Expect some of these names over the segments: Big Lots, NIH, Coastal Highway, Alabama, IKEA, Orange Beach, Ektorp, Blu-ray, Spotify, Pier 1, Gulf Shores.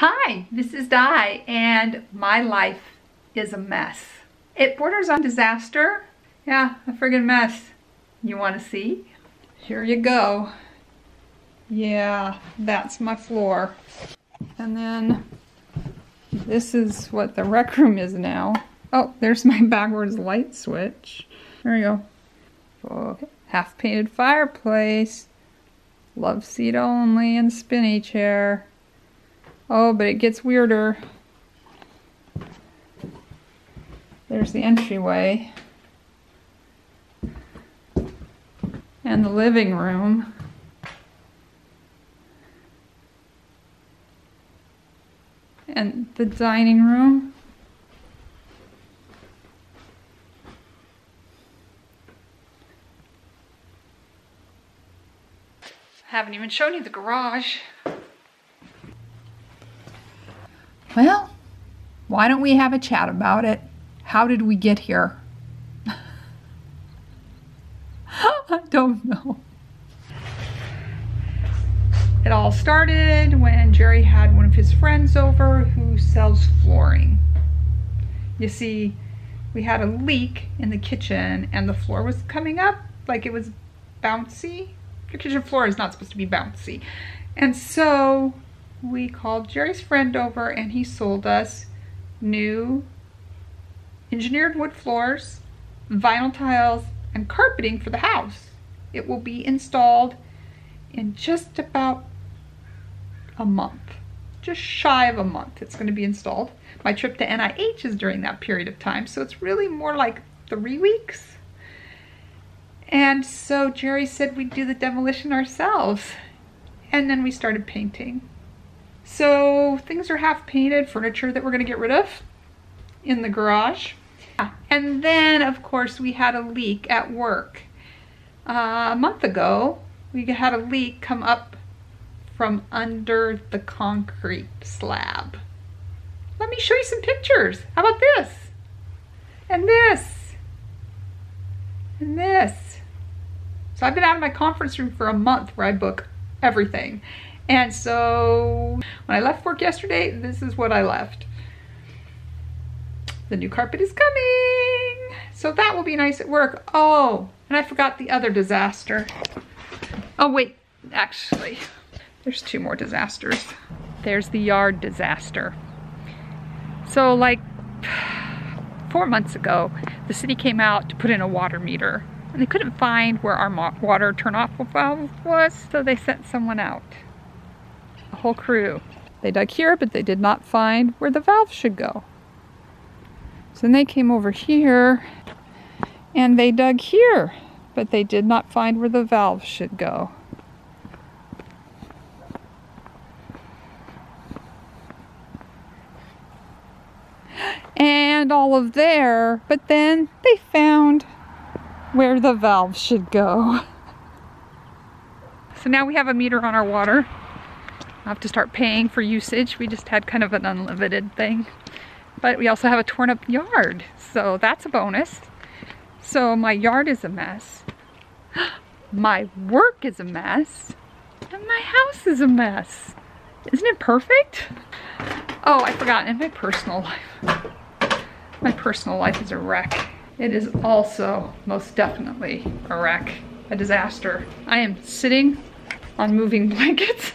Hi, this is Di, and my life is a mess. It borders on disaster. Yeah, a friggin' mess. You wanna see? Here you go. Yeah, that's my floor. And then this is what the rec room is now. Oh, there's my backwards light switch. There we go. Oh, half-painted fireplace. Love seat only and spinny chair. Oh, but it gets weirder. There's the entryway. And the living room. And the dining room. I haven't even shown you the garage. Well, why don't we have a chat about it? How did we get here? I don't know. It all started when Jerry had one of his friends over who sells flooring. You see, we had a leak in the kitchen and the floor was coming up like it was bouncy. Your kitchen floor is not supposed to be bouncy. And so we called Jerry's friend over and he sold us new engineered wood floors, vinyl tiles, and carpeting for the house. It will be installed in just about a month, just shy of a month. It's going to be installed. My trip to NIH is during that period of time, so it's really more like 3 weeks. And so Jerry said we'd do the demolition ourselves. And then we started painting. So things are half painted, furniture that we're gonna get rid of in the garage. And then of course we had a leak at work. A month ago, we had a leak come up from under the concrete slab. Let me show you some pictures. How about this? And this. And this. So I've been out of my conference room for a month where I book everything. And so when I left work yesterday, this is what I left. The new carpet is coming. So that will be nice at work. Oh, and I forgot the other disaster. Oh wait, actually, there's 2 more disasters. There's the yard disaster. So like 4 months ago, the city came out to put in a water meter and they couldn't find where our water turn-off valve was. So they sent someone out. Whole crew. They dug here, but they did not find where the valve should go. So then they came over here and they dug here, but they did not find where the valve should go. And all of there, but then they found where the valve should go. So now we have a meter on our water. I have to start paying for usage. We just had kind of an unlimited thing. But we also have a torn up yard, so that's a bonus. So my yard is a mess. My work is a mess. And my house is a mess. Isn't it perfect? Oh, I forgot, and my personal life. My personal life is a wreck. It is also most definitely a wreck, a disaster. I am sitting on moving blankets.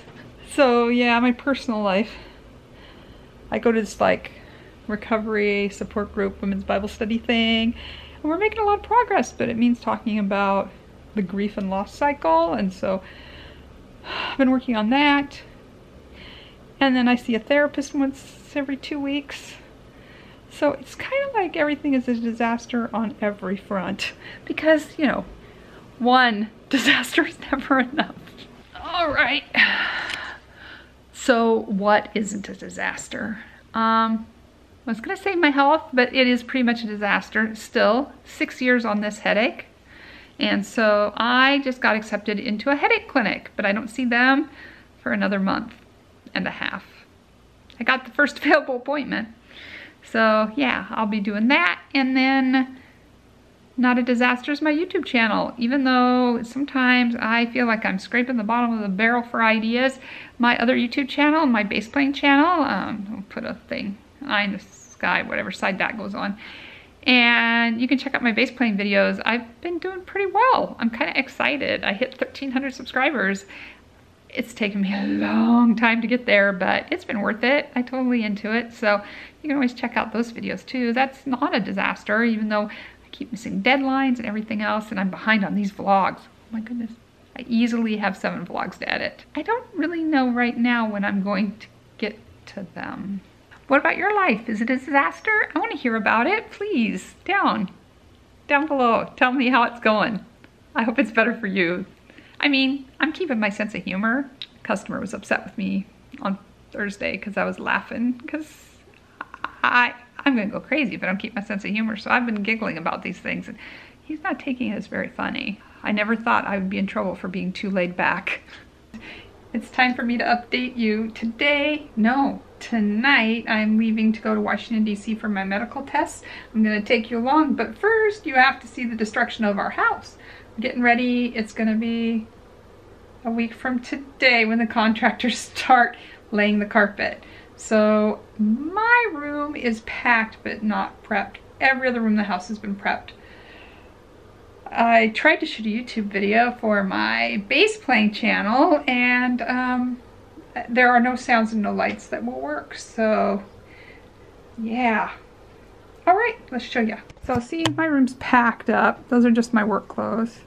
So yeah, my personal life. I go to this like recovery support group, women's Bible study thing, and we're making a lot of progress, but it means talking about the grief and loss cycle. And so I've been working on that. And then I see a therapist once every 2 weeks. So it's kind of like everything is a disaster on every front because, you know, one disaster is never enough. All right. So what isn't a disaster? I was gonna say my health, but it is pretty much a disaster still. 6 years on this headache. And so I just got accepted into a headache clinic, but I don't see them for another 1.5 months. I got the first available appointment. So yeah, I'll be doing that. And then Not a Disaster is my YouTube channel. Even though sometimes I feel like I'm scraping the bottom of the barrel for ideas, my other YouTube channel, my bass playing channel, I'll put a thing, eye in the sky, whatever side that goes on. And you can check out my bass playing videos. I've been doing pretty well. I'm kind of excited. I hit 1,300 subscribers. It's taken me a long time to get there, but it's been worth it. I totally into it. So you can always check out those videos too. That's not a disaster, even though I keep missing deadlines and everything else, and I'm behind on these vlogs. Oh my goodness. I easily have 7 vlogs to edit. I don't really know right now when I'm going to get to them. What about your life? Is it a disaster? I want to hear about it. Please, down below. Tell me how it's going. I hope it's better for you. I mean, I'm keeping my sense of humor. A customer was upset with me on Thursday because I was laughing, because I'm gonna go crazy, but I'm keeping my sense of humor. So I've been giggling about these things, and he's not taking it as very funny. I never thought I would be in trouble for being too laid back. It's time for me to update you today. No, tonight I'm leaving to go to Washington, D.C. for my medical tests. I'm gonna take you along, but first you have to see the destruction of our house. Getting ready. It's gonna be a week from today when the contractors start laying the carpet. So my room is packed but not prepped. Every other room in the house has been prepped. I tried to shoot a YouTube video for my bass playing channel, and there are no sounds and no lights that will work, so yeah. All right, let's show you. So see, my room's packed up. Those are just my work clothes.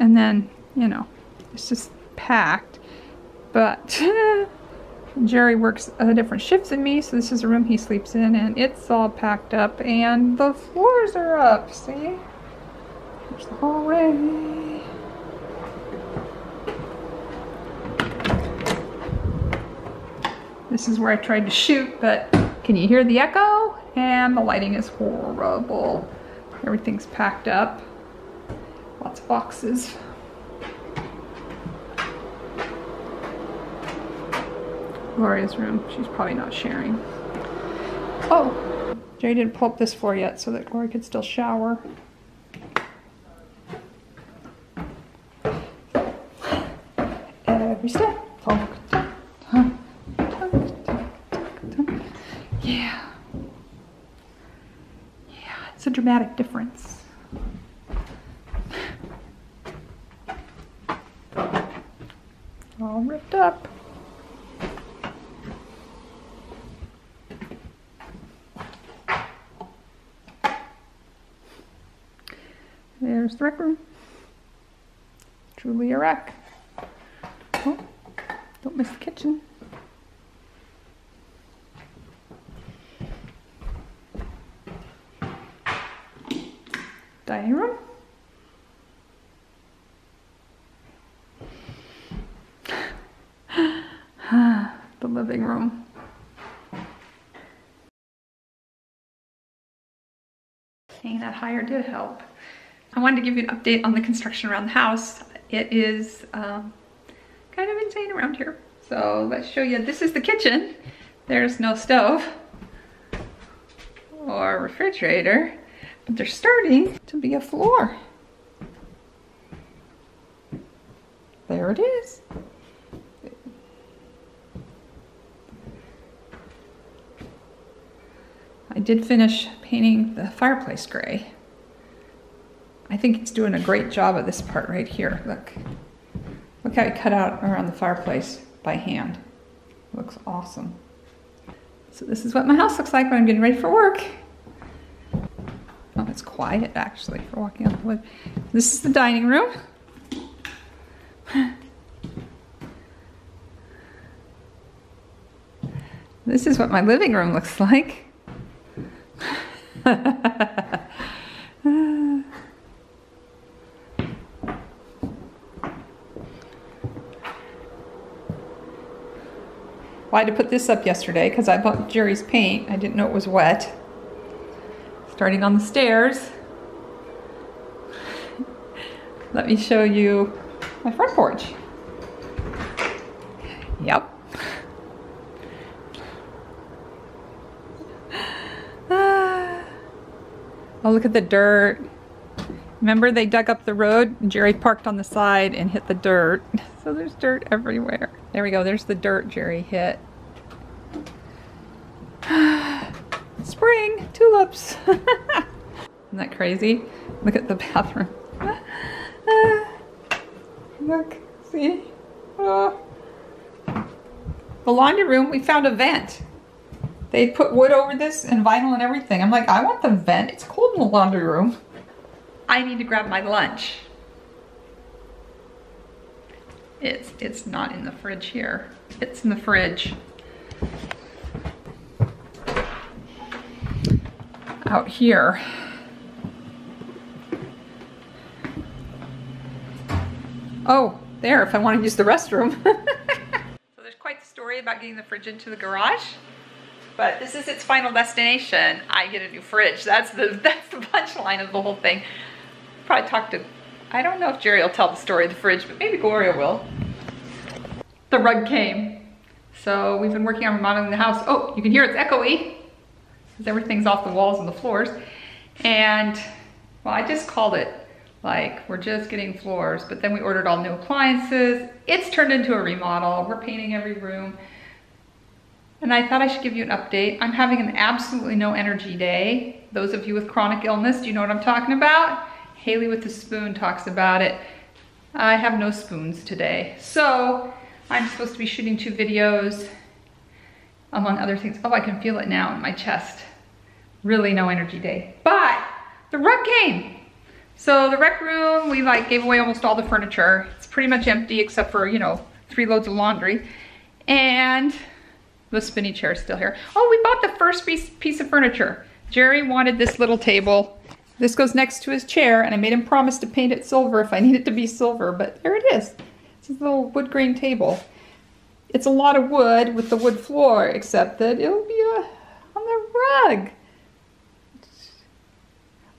And then, you know, it's just packed. But Jerry works different shifts than me, so this is the room he sleeps in, and it's all packed up, and the floors are up, see? There's the hallway. This is where I tried to shoot, but can you hear the echo? And the lighting is horrible. Everything's packed up. Lots of boxes. Gloria's room. She's probably not sharing. Oh, Jerry didn't pull up this floor yet so that Gloria could still shower. Every step. It's a dramatic difference. All ripped up. There's the rec room. Truly a wreck. Oh, don't miss the kitchen. Dining room. The living room. Hanging that higher did help. I wanted to give you an update on the construction around the house. It is kind of insane around here. So let's show you. This is the kitchen. There's no stove or refrigerator. But they're starting to be a floor. There it is. I did finish painting the fireplace gray. I think it's doing a great job of this part right here. Look. Look how I cut out around the fireplace by hand. It looks awesome. So this is what my house looks like when I'm getting ready for work. It's quiet actually for walking on the wood. This is the dining room. This is what my living room looks like. Well, I had to put this up yesterday because I bought Jerry's paint. I didn't know it was wet. Starting on the stairs, let me show you my front porch. Yep. Oh, look at the dirt. Remember they dug up the road and Jerry parked on the side and hit the dirt. So there's dirt everywhere. There we go, there's the dirt Jerry hit. Spring, tulips. Isn't that crazy? Look at the bathroom. Look, see? Oh. The laundry room, we found a vent. They put wood over this and vinyl and everything. I'm like, I want the vent. It's cold in the laundry room. I need to grab my lunch. It's not in the fridge here. It's in the fridge. Out here. Oh, there, if I want to use the restroom. So there's quite the story about getting the fridge into the garage. But this is its final destination. I get a new fridge. That's the punchline of the whole thing. Probably talk to, I don't know if Jerry will tell the story of the fridge, but maybe Gloria will. The rug came. So we've been working on remodeling the house. Oh, you can hear it's echoey, because everything's off the walls and the floors. And, well, I just called it, like, we're just getting floors, but then we ordered all new appliances. It's turned into a remodel. We're painting every room. And I thought I should give you an update. I'm having an absolutely no energy day. Those of you with chronic illness, do you know what I'm talking about? Haley with the spoon talks about it. I have no spoons today. So I'm supposed to be shooting 2 videos, among other things. Oh, I can feel it now in my chest. Really no energy day. But the rug came. So the rec room, we like gave away almost all the furniture. It's pretty much empty except for, you know, 3 loads of laundry. And the spinny chair is still here. Oh, we bought the first piece of furniture. Jerry wanted this little table. This goes next to his chair, and I made him promise to paint it silver if I need it to be silver, but there it is. It's a little wood grain table. It's a lot of wood with the wood floor, except that it'll be on the rug.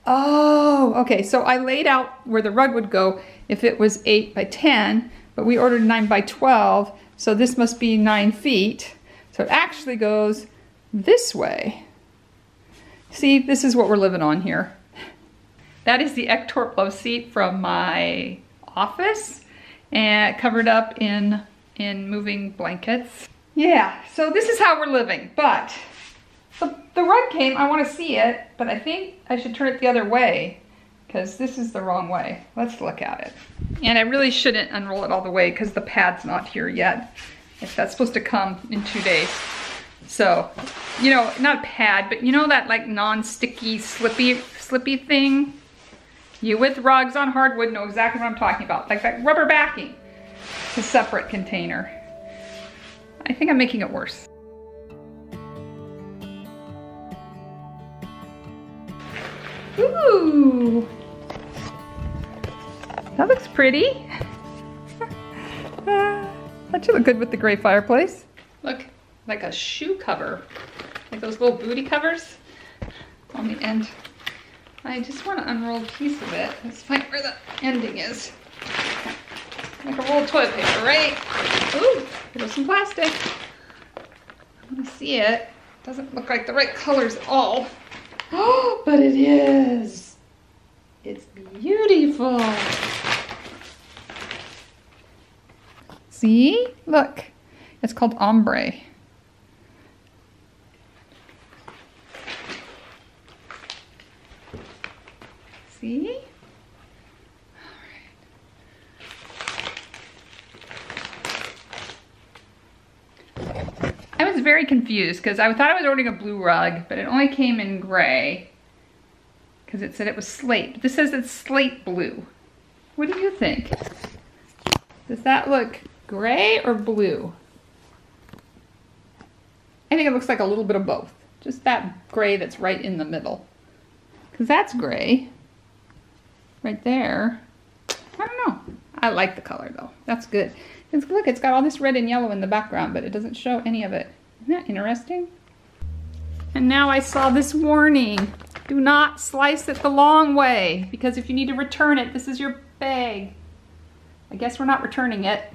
Oh, okay, so I laid out where the rug would go if it was 8 by 10, but we ordered 9 by 12, so this must be 9 feet. So it actually goes this way. See, this is what we're living on here. That is the Ektorp love seat from my office and covered up in moving blankets. Yeah, so this is how we're living, but the rug came, I wanna see it, but I think I should turn it the other way because this is the wrong way. Let's look at it. And I really shouldn't unroll it all the way because the pad's not here yet. If that's supposed to come in 2 days. So, you know, not a pad, but you know that like non-sticky, slippy thing? You with rugs on hardwood know exactly what I'm talking about. Like that rubber backing. It's a separate container. I think I'm making it worse. Ooh! That looks pretty. That should look good with the gray fireplace. Look, like a shoe cover. Like those little booty covers on the end. I just want to unroll a piece of it. Let's find where the ending is. Like a roll of toilet paper, right? Ooh, here goes some plastic. I want to see it. Doesn't look like the right colors at all. Oh, but it is. It's beautiful. See? Look. It's called ombre. See? All right. I was very confused because I thought I was ordering a blue rug, but it only came in gray because it said it was slate. This says it's slate blue. What do you think? Does that look gray or blue? I think it looks like a little bit of both. Just that gray that's right in the middle. Because that's gray. Right there. I don't know. I like the color though. That's good. It's, look, it's got all this red and yellow in the background, but it doesn't show any of it. Isn't that interesting? And now I saw this warning. Do not slice it the long way. Because if you need to return it, this is your bag. I guess we're not returning it.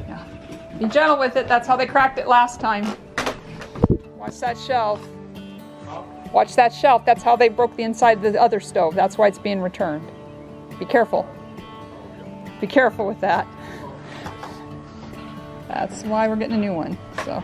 Yeah. Be gentle with it. That's how they cracked it last time. Watch that shelf. Watch that shelf. That's how they broke the inside of the other stove. That's why it's being returned. Be careful. Be careful with that. That's why we're getting a new one. So.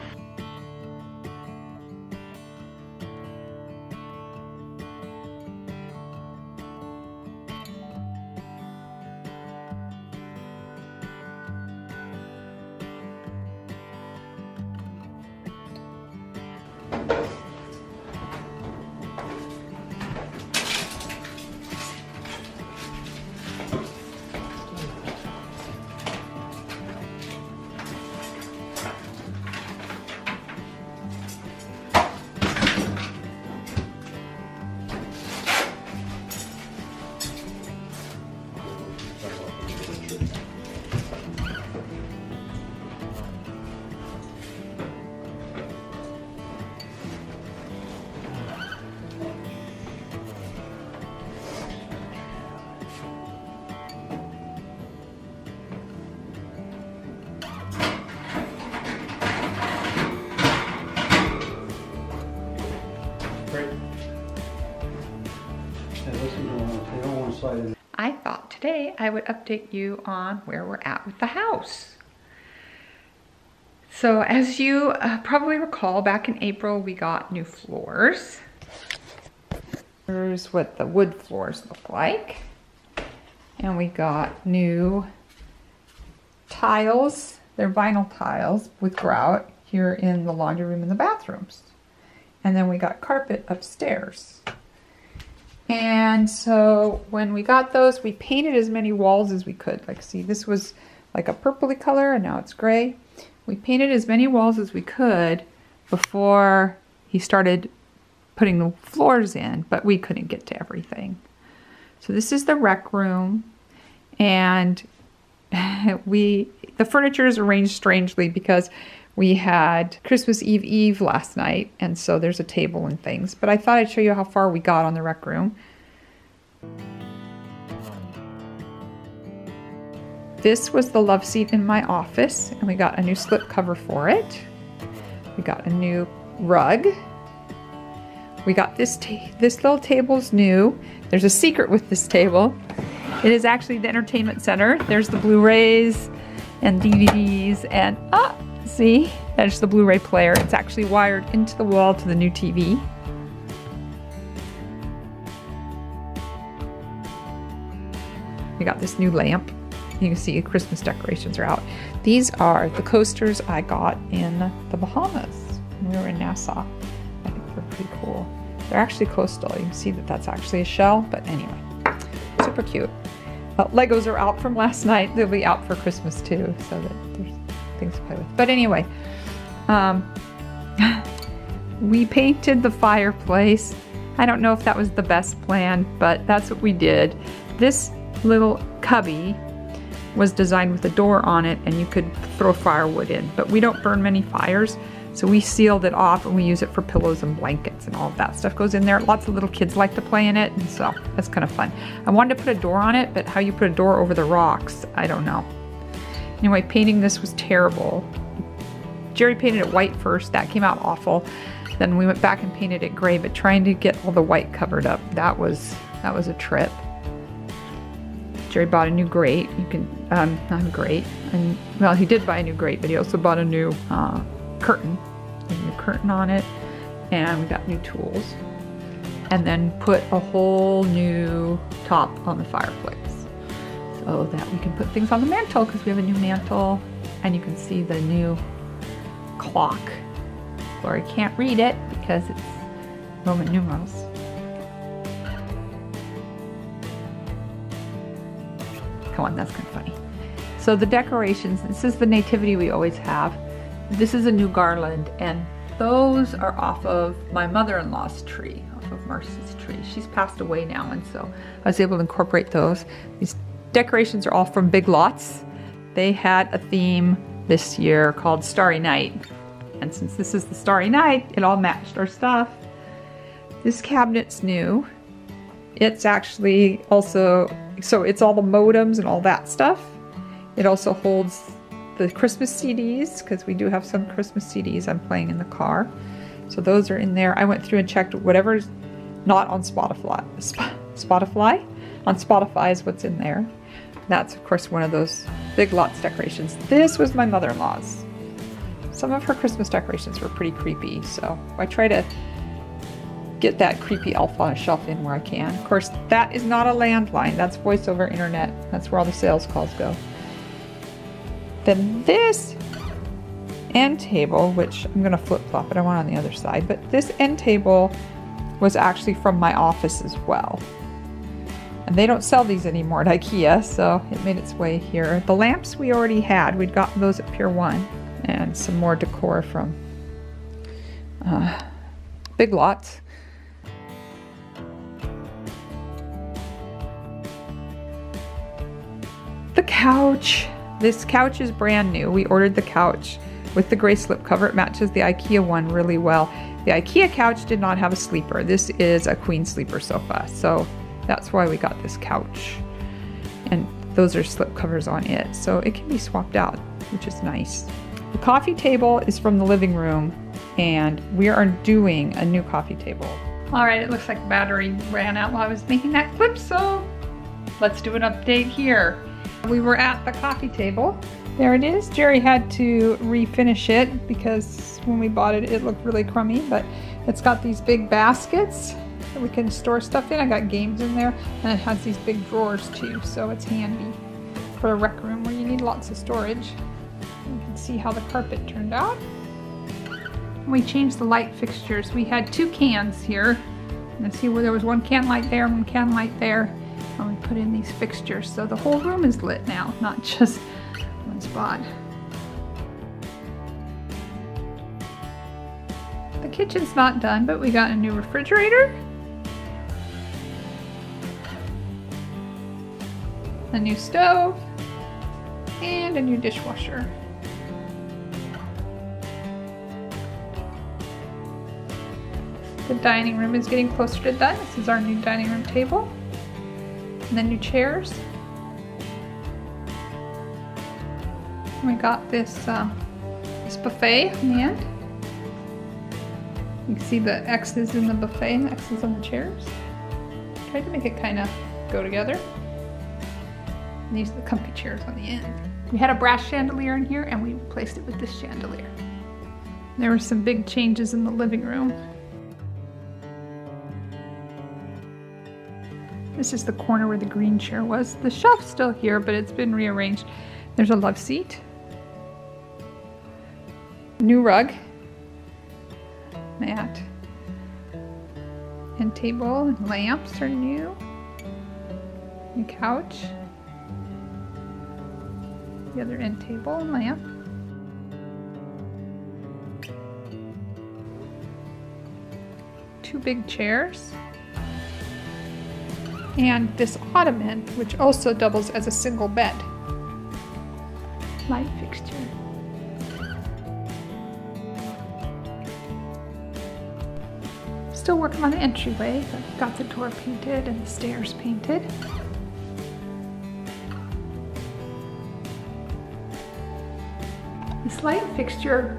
I thought today I would update you on where we're at with the house. So as you probably recall, back in April, we got new floors. Here's what the wood floors look like. And we got new tiles. They're vinyl tiles with grout here in the laundry room and the bathrooms. And then we got carpet upstairs. And so when we got those, we painted as many walls as we could. Like, see, this was like a purpley color and now it's gray. We painted as many walls as we could before he started putting the floors in, but we couldn't get to everything. So this is the rec room, and the furniture is arranged strangely because we had Christmas Eve last night, and so there's a table and things, but I thought I'd show you how far we got on the rec room. This was the love seat in my office, and we got a new slip cover for it. We got a new rug. We got this little table's new. There's a secret with this table. It is actually the entertainment center. There's the Blu-rays and DVDs and see, that's the Blu-ray player. It's actually wired into the wall to the new TV. We got this new lamp. You can see Christmas decorations are out. These are the coasters I got in the Bahamas when we were in Nassau. I think they're pretty cool. They're actually coastal. You can see that that's actually a shell, but anyway, super cute. Legos are out from last night. They'll be out for Christmas too, so that there's things to play with. But anyway, we painted the fireplace. I don't know if that was the best plan, but that's what we did. This little cubby was designed with a door on it and you could throw firewood in, but we don't burn many fires, so we sealed it off and we use it for pillows and blankets and all of that stuff goes in there. Lots of little kids like to play in it, and so that's kind of fun. I wanted to put a door on it, but how you put a door over the rocks, I don't know. Anyway, painting this was terrible. Jerry painted it white first. That came out awful. Then we went back and painted it gray, but trying to get all the white covered up, that was a trip. Jerry bought a new grate. You can, well, he did buy a new grate, but he also bought a new curtain. There's a new curtain on it, and we got new tools. And then put a whole new top on the fireplace, so that we can put things on the mantle, because we have a new mantle, and you can see the new clock. Lori can't read it because it's Roman numerals. Come on, that's kind of funny. So the decorations, this is the nativity we always have. This is a new garland, and those are off of my mother-in-law's tree, off of Marcy's tree. She's passed away now, and so I was able to incorporate those. These decorations are all from Big Lots. They had a theme this year called Starry Night. And since this is the Starry Night, it all matched our stuff. This cabinet's new. It's actually also, so it's all the modems and all that stuff. It also holds the Christmas CDs, because we do have some Christmas CDs I'm playing in the car. So those are in there. I went through and checked whatever's Not on Spotify. Spotify? On Spotify is what's in there. That's, of course, one of those Big Lots decorations. This was my mother-in-law's. Some of her Christmas decorations were pretty creepy, so I try to get that creepy elf on a shelf in where I can. Of course, that is not a landline. That's voice over internet. That's where all the sales calls go. Then this end table, which I'm going to flip-flop it. I want it on the other side. But this end table was actually from my office as well. And they don't sell these anymore at IKEA, so it made its way here. The lamps we already had. We'd gotten those at Pier 1. And some more decor from Big Lots. The couch. This couch is brand new. We ordered the couch with the gray slip cover. It matches the IKEA one really well. The IKEA couch did not have a sleeper. This is a queen sleeper sofa. So that's why we got this couch. And those are slip covers on it. So it can be swapped out, which is nice. The coffee table is from the living room and we are doing a new coffee table. All right, it looks like the battery ran out while I was making that clip. So let's do an update here. We were at the coffee table. There it is. Jerry had to refinish it because when we bought it, it looked really crummy, but it's got these big baskets that we can store stuff in. I got games in there and it has these big drawers too, so it's handy for a rec room where you need lots of storage. You can see how the carpet turned out. We changed the light fixtures. We had two cans here. And see where there was one can light there and one can light there. And we put in these fixtures so the whole room is lit now, not just one spot. The kitchen's not done, but we got a new refrigerator, a new stove, and a new dishwasher. The dining room is getting closer to done. This is our new dining room table. And the new chairs. We got this, this buffet in the end. You can see the X's in the buffet and the X's on the chairs. Tried to make it kind of go together. And these are the comfy chairs on the end. We had a brass chandelier in here and we replaced it with this chandelier. There were some big changes in the living room. This is the corner where the green chair was. The shelf's still here, but it's been rearranged. There's a love seat. New rug. Mat. And table and lamps are new. New couch. The other end table and lamp. Two big chairs. And this ottoman, which also doubles as a single bed. Light fixture. Still working on the entryway, but got the door painted and the stairs painted. This light fixture,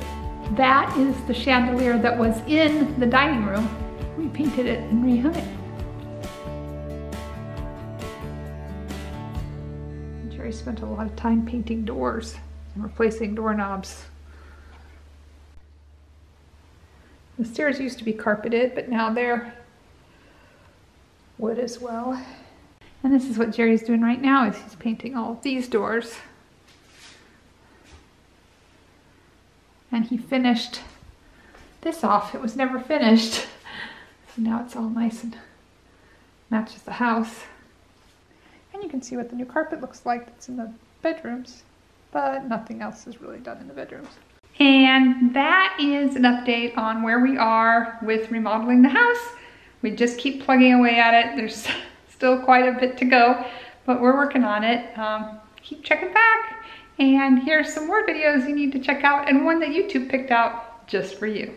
that is the chandelier that was in the dining room. We painted it and rehung it. I spent a lot of time painting doors and replacing doorknobs. The stairs used to be carpeted, but now they're wood as well. And this is what Jerry's doing right now, is he's painting all of these doors. And he finished this off. It was never finished. So now it's all nice and matches the house. You can see what the new carpet looks like that's in the bedrooms, but nothing else is really done in the bedrooms. And that is an update on where we are with remodeling the house. We just keep plugging away at it. There's still quite a bit to go, but we're working on it. Keep checking back, and here's some more videos you need to check out and one that YouTube picked out just for you.